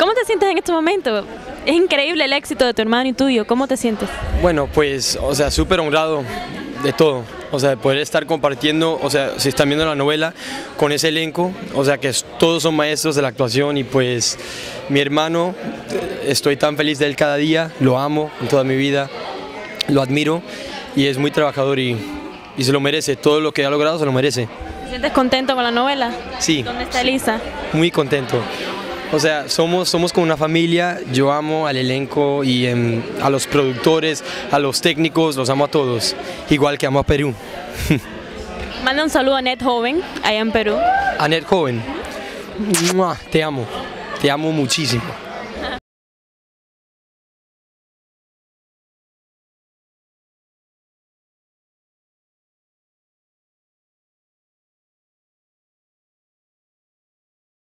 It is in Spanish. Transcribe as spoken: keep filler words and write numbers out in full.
¿Cómo te sientes en este momento? Es increíble el éxito de tu hermano y tuyo, ¿cómo te sientes? Bueno, pues, o sea, súper honrado de todo, o sea, de poder estar compartiendo, o sea, si están viendo la novela, con ese elenco, o sea, que todos son maestros de la actuación y pues mi hermano, estoy tan feliz de él cada día, lo amo en toda mi vida, lo admiro y es muy trabajador y, y se lo merece, todo lo que ha logrado se lo merece. ¿Te sientes contento con la novela? Sí. ¿Dónde está Elisa? Muy contento. O sea, somos, somos como una familia, yo amo al elenco y em, a los productores, a los técnicos, los amo a todos, igual que amo a Perú. Manda un saludo a Net Joven, allá en Perú. A Net Joven, te amo, te amo muchísimo.